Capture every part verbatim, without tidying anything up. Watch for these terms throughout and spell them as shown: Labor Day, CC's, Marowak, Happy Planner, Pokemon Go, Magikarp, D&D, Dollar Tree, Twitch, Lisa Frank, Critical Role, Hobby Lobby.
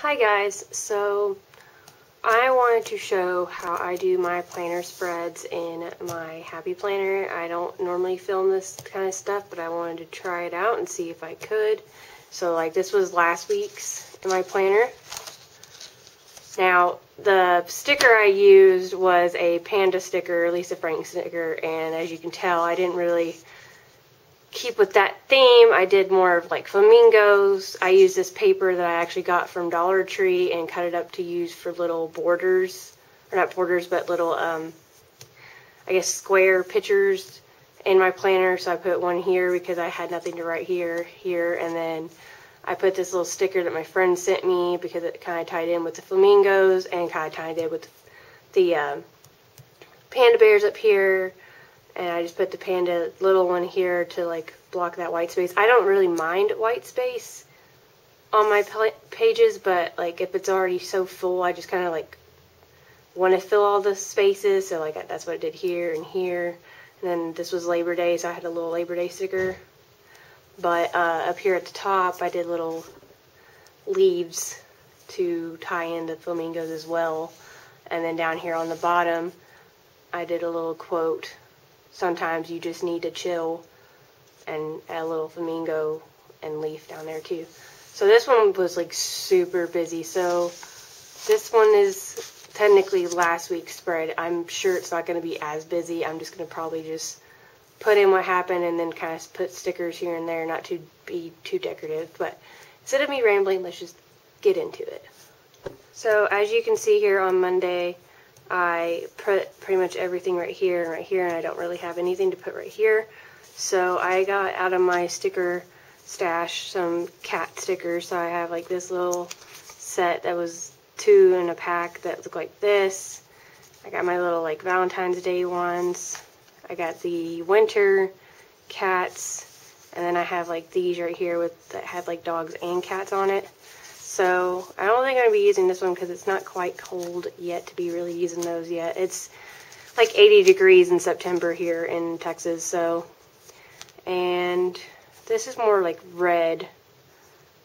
Hi guys, so I wanted to show how I do my planner spreads in my Happy Planner. I don't normally film this kind of stuff, but I wanted to try it out and see if I could. So like this was last week's in my planner. Now the sticker I used was a panda sticker, Lisa Frank sticker, and as you can tell I didn't really keep with that theme. I did more of like flamingos. I used this paper that I actually got from Dollar Tree and cut it up to use for little borders, or not borders, but little, um, I guess square pictures in my planner. So I put one here because I had nothing to write here, here, and then I put this little sticker that my friend sent me because it kind of tied in with the flamingos and kind of tied in with the uh, panda bears up here. And I just put the panda little one here to like block that white space. I don't really mind white space on my pages, but like if it's already so full, I just kind of like want to fill all the spaces. So like that's what I did here and here. And then this was Labor Day, so I had a little Labor Day sticker. But uh, up here at the top, I did little leaves to tie in the flamingos as well. And then down here on the bottom, I did a little quote. Sometimes you just need to chill, and add a little flamingo and leaf down there too. So this one was like super busy. So this one is technically last week's spread. I'm sure it's not going to be as busy. I'm just going to probably just put in what happened and then kind of put stickers here and there, not to be too decorative. But instead of me rambling, let's just get into it. So as you can see here on Monday, I put pretty much everything right here and right here, and I don't really have anything to put right here. So I got out of my sticker stash some cat stickers. So I have like this little set that was two in a pack that looked like this. I got my little like Valentine's Day ones. I got the winter cats, and then I have like these right here with that had like dogs and cats on it. So I don't think I'm going to be using this one because it's not quite cold yet to be really using those yet. It's like eighty degrees in September here in Texas. So, and this is more like red.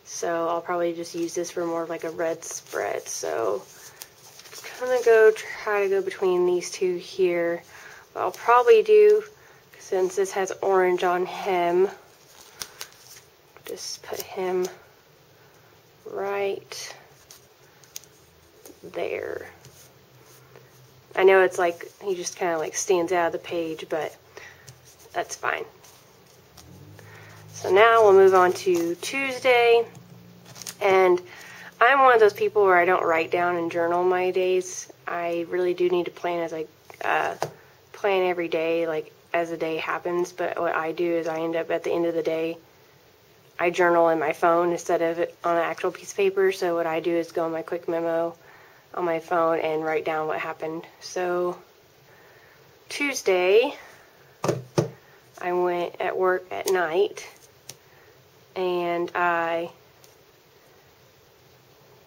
So I'll probably just use this for more of like a red spread. So I'm going to go try to go between these two here. But I'll probably do, since this has orange on him, just put him right there. I know it's like he just kind of like stands out of the page, but that's fine. So now we'll move on to Tuesday, and I'm one of those people where I don't write down and journal my days. I really do need to plan as I uh, plan every day, like as the day happens. But what I do is I end up at the end of the day, I journal in my phone instead of on an actual piece of paper. So what I do is go on my quick memo on my phone and write down what happened. So Tuesday, I went at work at night and I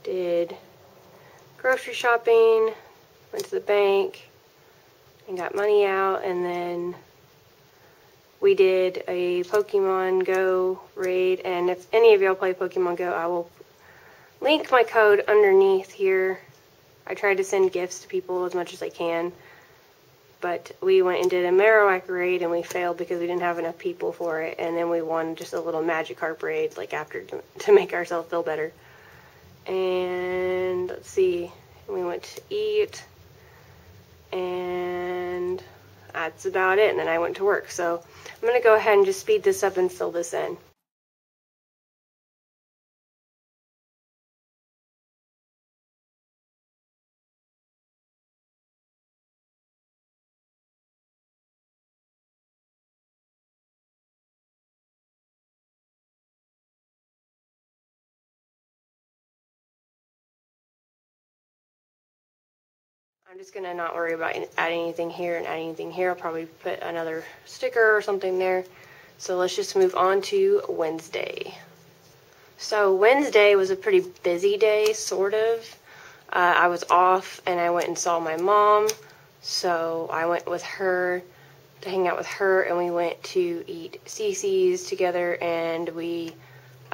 did grocery shopping, went to the bank and got money out, and then we did a Pokemon Go raid, and if any of y'all play Pokemon Go, I will link my code underneath here. I try to send gifts to people as much as I can, but we went and did a Marowak raid, and we failed because we didn't have enough people for it, and then we won just a little Magikarp raid, like after, to, to make ourselves feel better. And let's see, we went to eat, and that's about it, and then I went to work. So I'm going to go ahead and just speed this up and fill this in. I'm just going to not worry about adding anything here and adding anything here. I'll probably put another sticker or something there. So let's just move on to Wednesday. So Wednesday was a pretty busy day, sort of. Uh, I was off and I went and saw my mom. So I went with her to hang out with her, and we went to eat C C's together, and we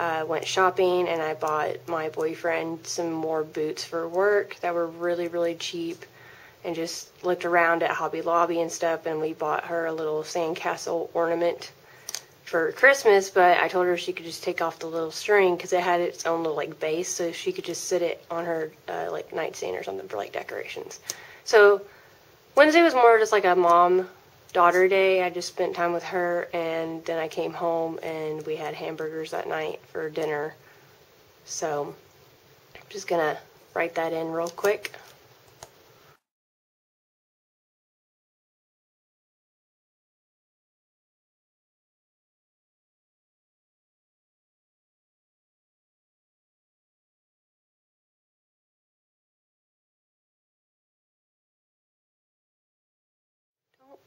I uh, went shopping and I bought my boyfriend some more boots for work that were really, really cheap, and just looked around at Hobby Lobby and stuff, and we bought her a little sandcastle ornament for Christmas, but I told her she could just take off the little string because it had its own little, like, base, so she could just sit it on her, uh, like, nightstand or something for, like, decorations. So Wednesday was more just like a mom daughter day. I just spent time with her, and then I came home and we had hamburgers that night for dinner. So I'm just gonna write that in real quick.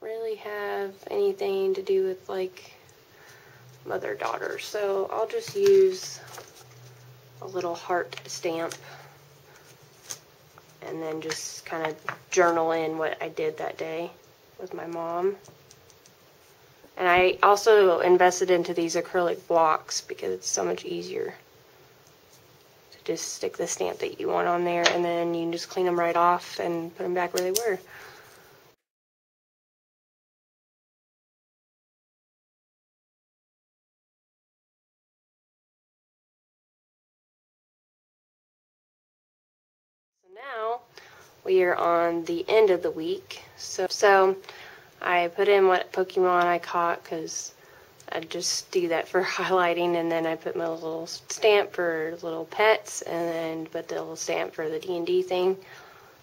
Really have anything to do with like mother daughter, so I'll just use a little heart stamp and then just kind of journal in what I did that day with my mom. And I also invested into these acrylic blocks because it's so much easier to just stick the stamp that you want on there, and then you can just clean them right off and put them back where they were. Now we are on the end of the week, so so I put in what Pokemon I caught, because I just do that for highlighting, and then I put my little stamp for little pets, and then put the little stamp for the D and D thing.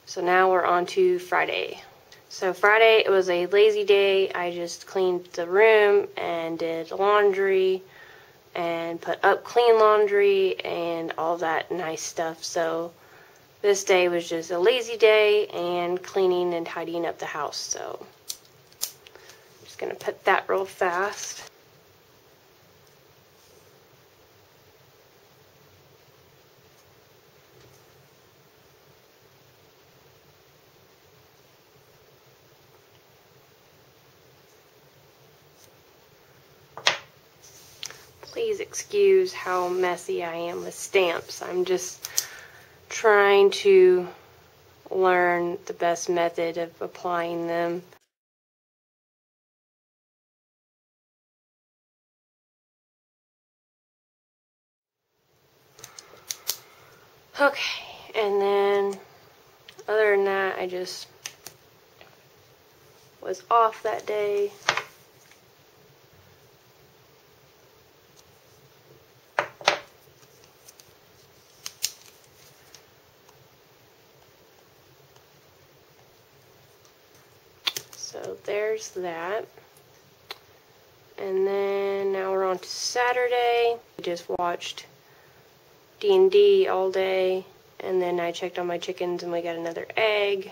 So now we're on to Friday. So Friday, it was a lazy day. I just cleaned the room and did laundry and put up clean laundry and all that nice stuff. So this day was just a lazy day and cleaning and tidying up the house, so I'm just going to put that real fast. Please excuse how messy I am with stamps. I'm just trying to learn the best method of applying them. Okay, and then other than that, I just was off that day. So there's that. And then now we're on to Saturday. I just watched D and D all day, and then I checked on my chickens and we got another egg.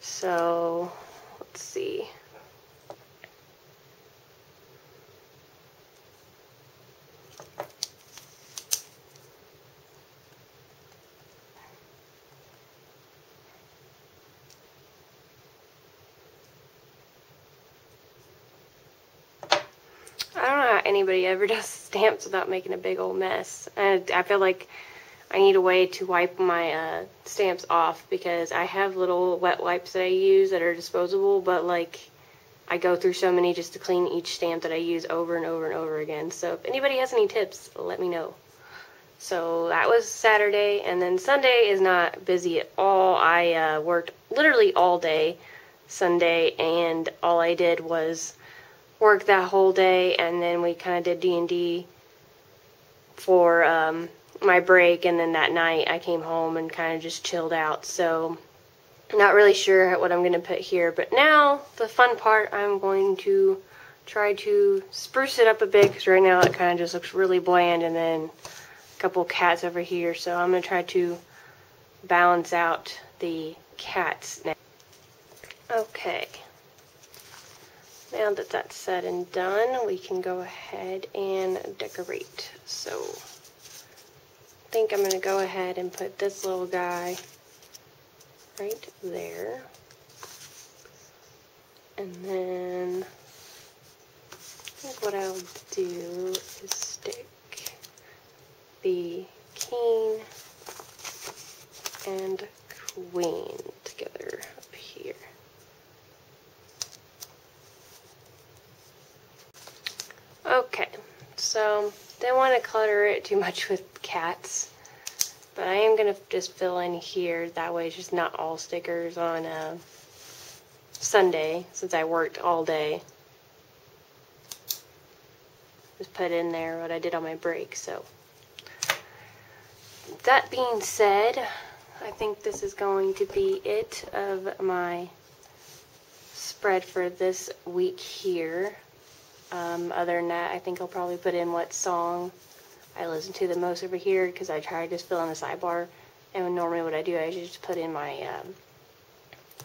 So let's see. Anybody ever does stamps without making a big old mess. And I feel like I need a way to wipe my uh, stamps off, because I have little wet wipes that I use that are disposable, but like I go through so many just to clean each stamp that I use over and over and over again. So if anybody has any tips, let me know. So that was Saturday, and then Sunday is not busy at all. I uh, worked literally all day Sunday, and all I did was work that whole day, and then we kind of did D and D for um, my break, and then that night I came home and kind of just chilled out. So I'm not really sure what I'm going to put here, but now the fun part, I'm going to try to spruce it up a bit, because right now it kind of just looks really bland, and then a couple cats over here, so I'm going to try to balance out the cats now. Okay. Now that that's said and done, we can go ahead and decorate. So I think I'm going to go ahead and put this little guy right there. And then I think what I'll do is stick the king and queen together up here. Okay, so don't want to clutter it too much with cats, but I am going to just fill in here. That way it's just not all stickers on a Sunday, since I worked all day. Just put in there what I did on my break. So that being said, I think this is going to be it of my spread for this week here. Um, other than that, I think I'll probably put in what song I listen to the most over here, because I try to just fill in the sidebar, and normally what I do, I just put in my um,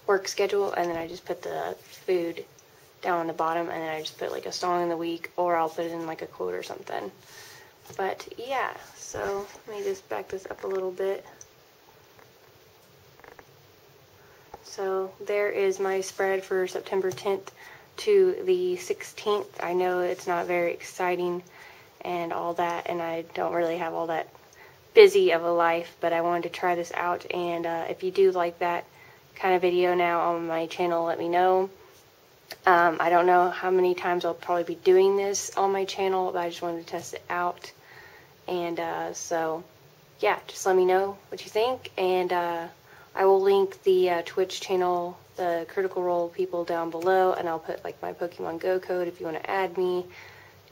work schedule, and then I just put the food down on the bottom, and then I just put like a song in the week, or I'll put in like a quote or something. But yeah, so let me just back this up a little bit. So there is my spread for September tenth to the sixteenth. I know it's not very exciting and all that, and I don't really have all that busy of a life, but I wanted to try this out, and uh, if you do like that kind of video now on my channel, let me know. Um, I don't know how many times I'll probably be doing this on my channel, but I just wanted to test it out. And uh, so, yeah, just let me know what you think. And uh, I will link the uh, Twitch channel, the Critical Role people, down below. And I'll put, like, my Pokemon Go code if you want to add me.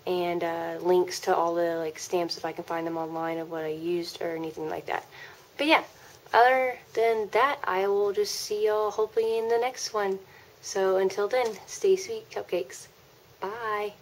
And uh, links to all the, like, stamps if I can find them online of what I used or anything like that. But, yeah, other than that, I will just see y'all hopefully in the next one. So until then, stay sweet, cupcakes. Bye.